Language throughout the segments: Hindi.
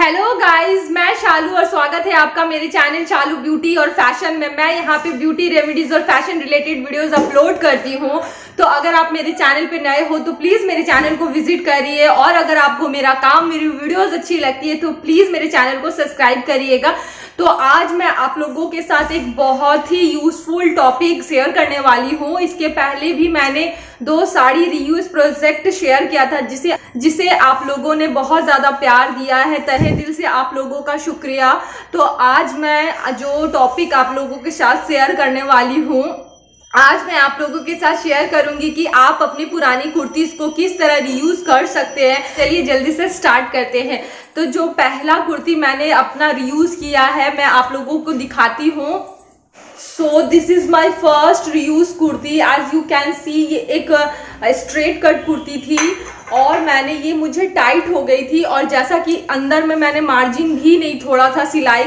हेलो गाइस, मैं शालू और स्वागत है आपका मेरे चैनल शालू ब्यूटी और फैशन में। मैं यहाँ पे ब्यूटी रेमेडीज और फैशन रिलेटेड वीडियोस अपलोड करती हूँ, तो अगर आप मेरे चैनल पे नए हो तो प्लीज़ मेरे चैनल को विजिट करिए। और अगर आपको मेरा काम, मेरी वीडियोस अच्छी लगती है तो प्लीज़ मेरे चैनल को सब्सक्राइब करिएगा। तो आज मैं आप लोगों के साथ एक बहुत ही यूजफुल टॉपिक शेयर करने वाली हूँ। इसके पहले भी मैंने 2 साड़ी रियूज प्रोजेक्ट शेयर किया था जिसे आप लोगों ने बहुत ज़्यादा प्यार दिया है। तहे दिल से आप लोगों का शुक्रिया। तो आज मैं जो टॉपिक आप लोगों के साथ शेयर करने वाली हूँ, आज मैं आप लोगों के साथ शेयर करूंगी कि आप अपनी पुरानी कुर्तीज़ को किस तरह रीयूज़ कर सकते हैं। चलिए जल्दी से स्टार्ट करते हैं। तो जो पहला कुर्ती मैंने अपना रीयूज़ किया है मैं आप लोगों को दिखाती हूँ। So this is my first reuse kurti. As you can see ये एक स्ट्रेट कट कुर्ती थी और मैंने ये मुझे टाइट हो गई थी, और जैसा कि अंदर में मैंने मार्जिन भी नहीं थोड़ा था, सिलाई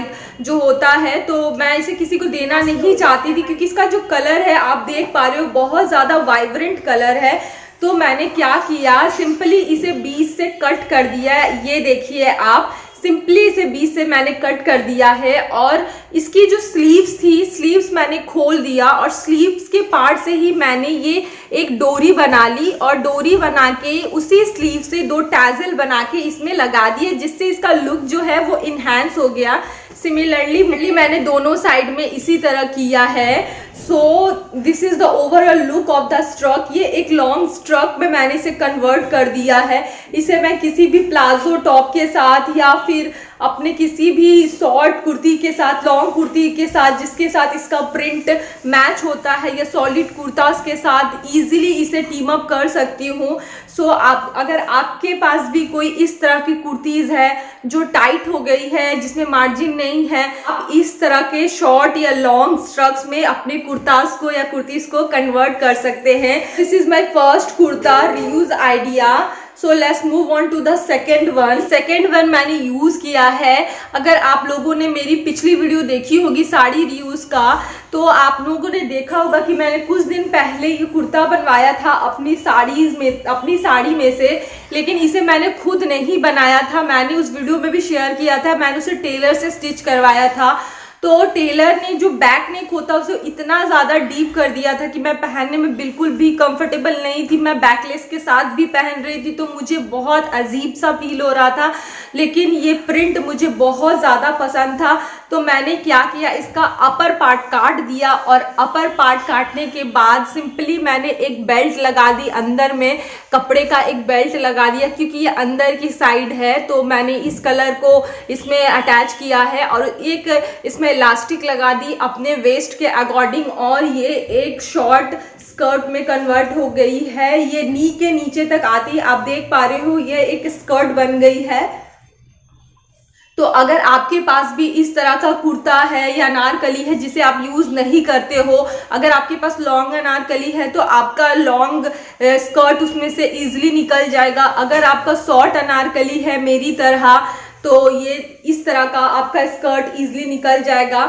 जो होता है, तो मैं इसे किसी को देना नहीं चाहती थी क्योंकि इसका जो कलर है आप देख पा रहे हो बहुत ज़्यादा वाइब्रेंट कलर है। तो मैंने क्या किया, सिंपली इसे बीच से कट कर दिया। ये देखिए आप, सिंपली इसे बीच से मैंने कट कर दिया है। और इसकी जो स्लीव्स थी, स्लीव्स मैंने खोल दिया और स्लीव्स के पार्ट से ही मैंने ये एक डोरी बना ली, और डोरी बना के उसी स्लीव से 2 टैजल बना के इसमें लगा दिए, जिससे इसका लुक जो है वो इन्हांस हो गया। सिमिलरली मैंने दोनों साइड में इसी तरह किया है। So this is the overall look of the struck. ये एक लॉन्ग स्ट्रक में मैंने इसे कन्वर्ट कर दिया है। इसे मैं किसी भी प्लाजो टॉप के साथ या फिर अपने किसी भी शॉर्ट कुर्ती के साथ, लॉन्ग कुर्ती के साथ जिसके साथ इसका प्रिंट मैच होता है, या सॉलिड कुर्ताज के साथ इजीली इसे टीम अप कर सकती हूँ। सो आप अगर आपके पास भी कोई इस तरह की कुर्तीज़ है जो टाइट हो गई है, जिसमें मार्जिन नहीं है, आप इस तरह के शॉर्ट या लॉन्ग स्ट्रक्स में अपने कुर्ताज को या कुर्तीज़ को कन्वर्ट कर सकते हैं। This is my first kurta reuse idea. So let's move on to the second one. Second one मैंने यूज़ किया है, अगर आप लोगों ने मेरी पिछली वीडियो देखी होगी साड़ी रीयूज़ का तो आप लोगों ने देखा होगा कि मैंने कुछ दिन पहले ये कुर्ता बनवाया था अपनी साड़ी में से, लेकिन इसे मैंने खुद नहीं बनाया था। मैंने उस वीडियो में भी शेयर किया था, मैंने उसे टेलर से स्टिच करवाया था। तो टेलर ने जो बैक नेक होता उसे इतना ज़्यादा डीप कर दिया था कि मैं पहनने में बिल्कुल भी कंफर्टेबल नहीं थी। मैं बैकलेस के साथ भी पहन रही थी तो मुझे बहुत अजीब सा फील हो रहा था, लेकिन ये प्रिंट मुझे बहुत ज़्यादा पसंद था। तो मैंने क्या किया, इसका अपर पार्ट काट दिया, और अपर पार्ट काटने के बाद सिंपली मैंने एक बेल्ट लगा दी, अंदर में कपड़े का एक बेल्ट लगा दिया क्योंकि ये अंदर की साइड है। तो मैंने इस कलर को इसमें अटैच किया है और एक इसमें इलास्टिक लगा दी अपने वेस्ट के अकॉर्डिंग, और ये एक शॉर्ट स्कर्ट में कन्वर्ट हो गई है। ये नी के नीचे तक आती आप देख पा रहे हो, ये एक स्कर्ट बन गई है। तो अगर आपके पास भी इस तरह का कुर्ता है या अनारकली है जिसे आप यूज़ नहीं करते हो, अगर आपके पास लॉन्ग अनारकली है तो आपका लॉन्ग स्कर्ट उसमें से इजीली निकल जाएगा। अगर आपका शॉर्ट अनारकली है मेरी तरह तो ये इस तरह का आपका स्कर्ट इजीली निकल जाएगा।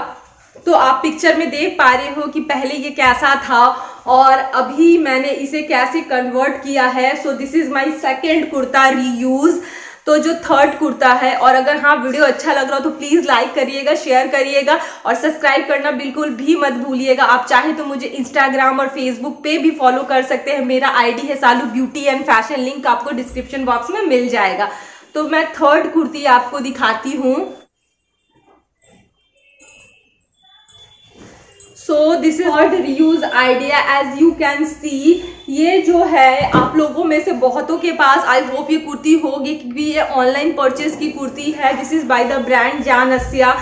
तो आप पिक्चर में देख पा रहे हो कि पहले ये कैसा था और अभी मैंने इसे कैसे कन्वर्ट किया है। So this is my second kurta reuse. तो जो थर्ड कुर्ता है, और अगर हाँ वीडियो अच्छा लग रहा हो तो प्लीज़ लाइक करिएगा, शेयर करिएगा और सब्सक्राइब करना बिल्कुल भी मत भूलिएगा। आप चाहे तो मुझे इंस्टाग्राम और फेसबुक पे भी फॉलो कर सकते हैं। मेरा आईडी है Shalu beauty and fashion, link आपको डिस्क्रिप्शन बॉक्स में मिल जाएगा। तो मैं थर्ड कुर्ती आपको दिखाती हूँ। So this is third reuse idea. As you can see ये जो है आप लोगों में से बहुतों के पास आई होप ये कुर्ती होगी क्योंकि ये ऑनलाइन परचेज की कुर्ती है। This is by the brand Janasya.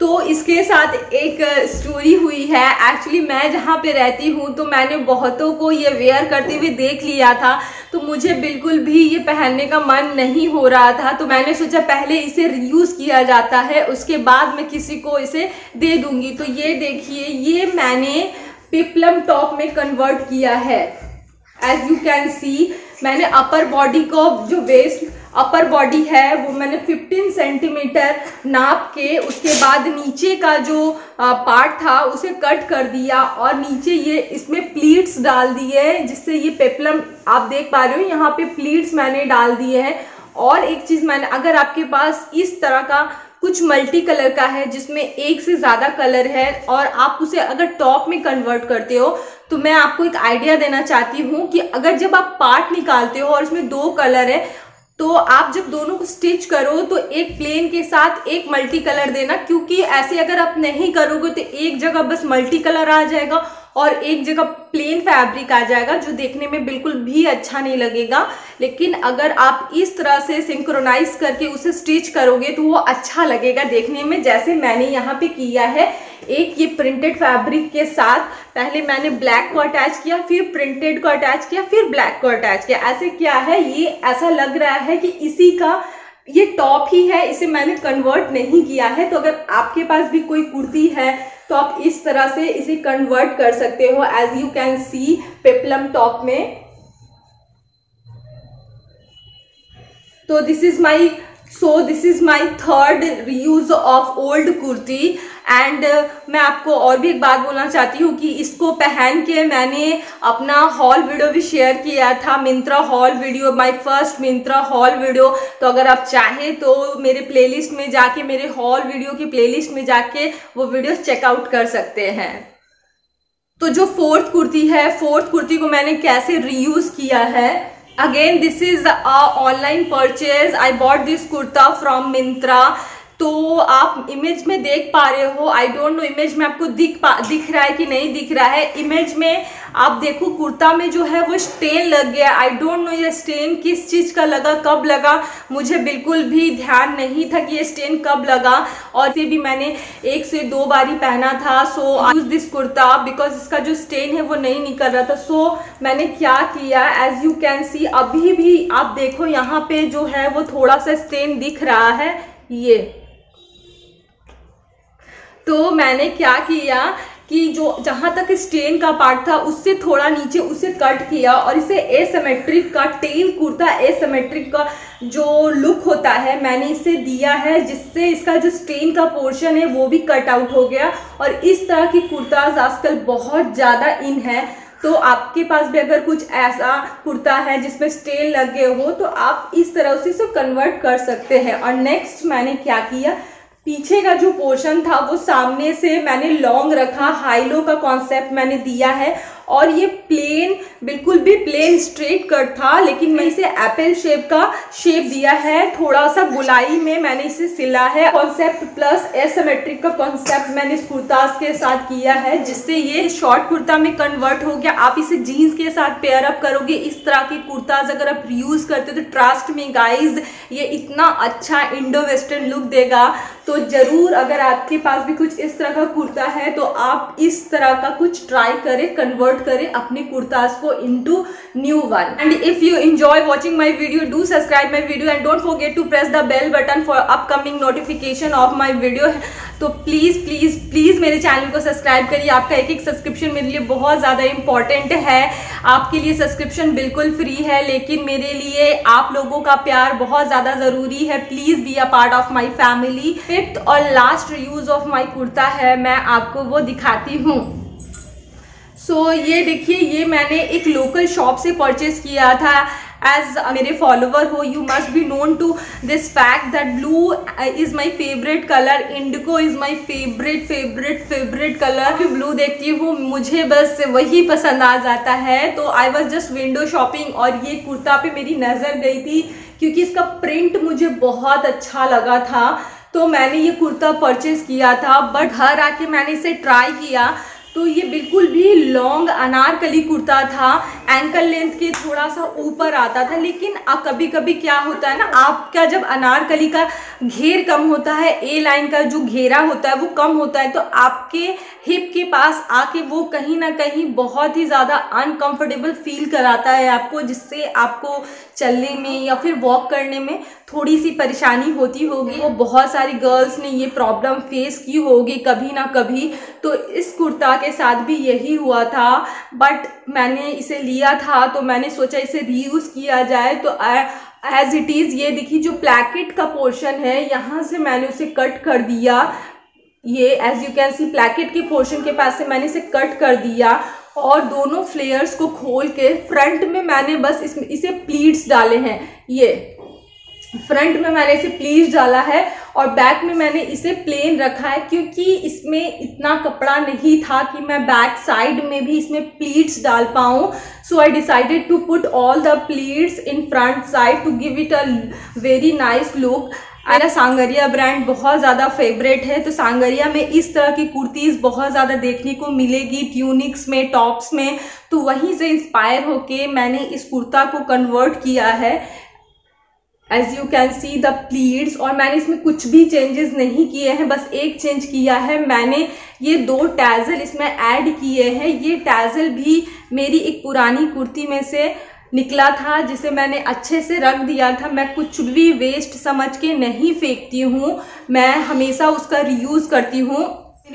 तो इसके साथ एक स्टोरी हुई है। एक्चुअली मैं जहाँ पे रहती हूँ तो मैंने बहुतों को ये वेयर करते हुए देख लिया था, तो मुझे बिल्कुल भी ये पहनने का मन नहीं हो रहा था। तो मैंने सोचा पहले इसे रीयूज़ किया जाता है, उसके बाद मैं किसी को इसे दे दूँगी। तो ये देखिए, ये मैंने पेप्लम टॉप में कन्वर्ट किया है। एज यू कैन सी मैंने अपर बॉडी को, जो वेस्ट अपर बॉडी है वो मैंने 15 सेंटीमीटर नाप के, उसके बाद नीचे का जो पार्ट था उसे कट कर दिया और नीचे ये इसमें प्लीट्स डाल दिए, जिससे ये पेप्लम आप देख पा रहे हो यहाँ पे प्लीट्स मैंने डाल दिए हैं। और एक चीज़ मैंने, अगर आपके पास इस तरह का कुछ मल्टी कलर का है जिसमें एक से ज़्यादा कलर है और आप उसे अगर टॉप में कन्वर्ट करते हो, तो मैं आपको एक आइडिया देना चाहती हूँ कि अगर जब आप पार्ट निकालते हो और इसमें दो कलर है, तो आप जब दोनों को स्टिच करो तो एक प्लेन के साथ एक मल्टी कलर देना, क्योंकि ऐसे अगर आप नहीं करोगे तो एक जगह बस मल्टी कलर आ जाएगा और एक जगह प्लेन फैब्रिक आ जाएगा, जो देखने में बिल्कुल भी अच्छा नहीं लगेगा। लेकिन अगर आप इस तरह से सिंक्रोनाइज करके उसे स्टिच करोगे तो वो अच्छा लगेगा देखने में, जैसे मैंने यहाँ पे किया है। एक ये प्रिंटेड फैब्रिक के साथ पहले मैंने ब्लैक को अटैच किया, फिर प्रिंटेड को अटैच किया, फिर ब्लैक को अटैच किया। ऐसे क्या है, ये ऐसा लग रहा है कि इसी का ये टॉप ही है, इसे मैंने कन्वर्ट नहीं किया है। तो अगर आपके पास भी कोई कुर्ती है तो आप इस तरह से इसे कन्वर्ट कर सकते हो, as you can see peplum top में। तो this is my third reuse of old kurti. And मैं आपको और भी एक बात बोलना चाहती हूँ कि इसको पहन के मैंने अपना हॉल वीडियो भी शेयर किया था, Myntra haul video, my first Myntra haul video. तो अगर आप चाहें तो मेरे प्लेलिस्ट में जाके, मेरे हॉल वीडियो की प्लेलिस्ट में जाके वो वीडियो चेकआउट कर सकते हैं। तो जो फोर्थ कुर्ती है, फोर्थ कुर्ती को मैंने कैसे रीयूज़ किया है। Again, this is an online purchase. I bought this kurta from Myntra. तो आप इमेज में देख पा रहे हो, आई डोंट नो इमेज में आपको दिख रहा है कि नहीं दिख रहा है। इमेज में आप देखो कुर्ता में जो है वो स्टेन लग गया। आई डोंट नो ये स्टेन किस चीज़ का लगा, कब लगा, मुझे बिल्कुल भी ध्यान नहीं था कि ये स्टेन कब लगा। और इसे भी मैंने एक से दो बार ही पहना था। So I use this kurta because इसका जो स्टेन है वो नहीं निकल रहा था। सो मैंने क्या किया, एज यू कैन सी अभी भी आप देखो यहाँ पर जो है वो थोड़ा सा स्टेन दिख रहा है ये। तो मैंने क्या किया कि जो जहाँ तक स्टेन का पार्ट था उससे थोड़ा नीचे उसे कट किया और इसे एसिमेट्रिक का टेल कुर्ता एसिमेट्रिक का जो लुक होता है मैंने इसे दिया है, जिससे इसका जो स्टेन का पोर्शन है वो भी कट आउट हो गया। और इस तरह की कुर्ताज आजकल बहुत ज़्यादा इन है। तो आपके पास भी अगर कुछ ऐसा कुर्ता है जिसमें स्टेन लगे हो तो आप इस तरह उसे सब कन्वर्ट कर सकते हैं। और नेक्स्ट मैंने क्या किया, पीछे का जो पोर्शन था वो सामने से मैंने लॉन्ग रखा, हाई लो का कॉन्सेप्ट मैंने दिया है। और ये प्लेन, बिल्कुल भी प्लेन स्ट्रेट कट था, लेकिन मैं इसे एप्पल शेप का शेप दिया है। थोड़ा सा गोलाई में मैंने इसे सिला है। कॉन्सेप्ट प्लस एसिमेट्रिक का कॉन्सेप्ट मैंने इस कुर्ताज के साथ किया है, जिससे ये शॉर्ट कुर्ता में कन्वर्ट हो गया। आप इसे जीन्स के साथ पेयर अप करोगे। इस तरह के कुर्ताज अगर आप यूज़ करते हो तो ट्रस्ट मी गाइज ये इतना अच्छा इंडो वेस्टर्न लुक देगा। तो ज़रूर अगर आपके पास भी कुछ इस तरह का कुर्ता है तो आप इस तरह का कुछ ट्राई करें, कन्वर्ट करें अपने कुर्ताज को into new one. And if you enjoy watching my video, do subscribe my video and don't forget to press the bell button for upcoming notification of my video. तो प्लीज़ प्लीज़ प्लीज़ मेरे चैनल को सब्सक्राइब करिए। आपका एक एक सब्सक्रिप्शन मेरे लिए बहुत ज़्यादा इंपॉर्टेंट है। आपके लिए सब्सक्रिप्शन बिल्कुल फ्री है, लेकिन मेरे लिए आप लोगों का प्यार बहुत ज़्यादा ज़रूरी है। Please be a part of my family. Fifth और last reuse of my kurta है, मैं आपको वो दिखाती हूँ। सो ये देखिए, ये मैंने एक लोकल शॉप से परचेज़ किया था। As मेरे फॉलोवर हो, you must be known to this fact that blue is my favourite colour, indigo is my favourite favourite favourite colour. भी ब्लू देखती हूँ मुझे बस वही पसंद आ जाता है। तो I was just window shopping और ये कुर्ता पे मेरी नज़र गई थी, क्योंकि इसका प्रिंट मुझे बहुत अच्छा लगा था। तो मैंने ये कुर्ता परचेज़ किया था, बट घर आके मैंने इसे ट्राई किया तो ये बिल्कुल भी लॉन्ग अनारकली कुर्ता था, एंकल लेंथ के थोड़ा सा ऊपर आता था। लेकिन अब कभी कभी क्या होता है ना, आपका जब अनारकली का घेर कम होता है, ए लाइन का जो घेरा होता है वो कम होता है, तो आपके हिप के पास आके वो कहीं ना कहीं बहुत ही ज़्यादा अनकंफर्टेबल फील कराता है आपको, जिससे आपको चलने में या फिर वॉक करने में थोड़ी सी परेशानी होती होगी। वो बहुत सारी गर्ल्स ने ये प्रॉब्लम फेस की होगी कभी ना कभी। तो इस कुर्ता के साथ भी यही हुआ था, बट मैंने इसे लिया था तो मैंने सोचा इसे रीयूज़ किया जाए। तो एज इट इज़ ये देखिए, जो प्लेकेट का पोर्शन है यहाँ से मैंने उसे कट कर दिया। ये as you can see placket के पोर्शन के पास से मैंने इसे कट कर दिया और दोनों फ्लेयर्स को खोल के फ्रंट में मैंने बस इसे प्लीट्स डाले हैं। ये फ्रंट में मैंने इसे प्लीज डाला है और बैक में मैंने इसे प्लेन रखा है, क्योंकि इसमें इतना कपड़ा नहीं था कि मैं बैक साइड में भी इसमें प्लीट्स डाल पाऊँ। So I decided to put all the pleats in front side to give it a very nice look. मेरा सांगरिया ब्रांड बहुत ज़्यादा फेवरेट है, तो सांगरिया में इस तरह की कुर्तीज़ बहुत ज़्यादा देखने को मिलेगी, ट्यूनिक्स में, टॉप्स में। तो वहीं से इंस्पायर होके मैंने इस कुर्ता को कन्वर्ट किया है। As you can see the pleats, और मैंने इसमें कुछ भी चेंजेस नहीं किए हैं, बस एक चेंज किया है, मैंने ये 2 टैजल इसमें ऐड किए हैं। ये टैजल भी मेरी एक पुरानी कुर्ती में से निकला था जिसे मैंने अच्छे से रख दिया था। मैं कुछ भी वेस्ट समझ के नहीं फेंकती हूँ, मैं हमेशा उसका रीयूज़ करती हूँ।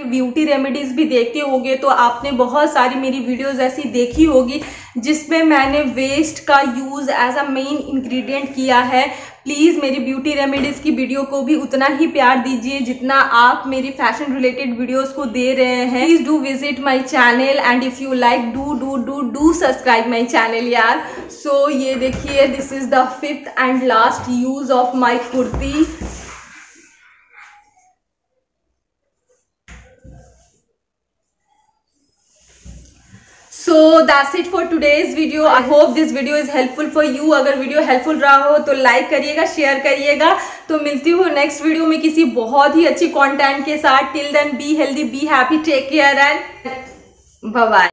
ब्यूटी रेमेडीज़ भी देखते होगे तो आपने बहुत सारी मेरी वीडियोस ऐसी देखी होगी जिसमें मैंने वेस्ट का use as a main ingredient किया है। प्लीज़ मेरी ब्यूटी रेमेडीज़ की वीडियो को भी उतना ही प्यार दीजिए जितना आप मेरी फैशन रिलेटेड वीडियोस को दे रहे हैं। Please do visit my channel and if you like do do do do subscribe my channel यार। सो ये देखिए, this is the 5th and last use of my kurti. So that's it for today's video. I hope this video is helpful for you. अगर वीडियो हेल्पफुल रहा हो तो लाइक करिएगा, शेयर करिएगा। तो मिलती हूँ नेक्स्ट वीडियो में किसी बहुत ही अच्छी कंटेंट के साथ। Till then be healthy, be happy, take care and bye bye.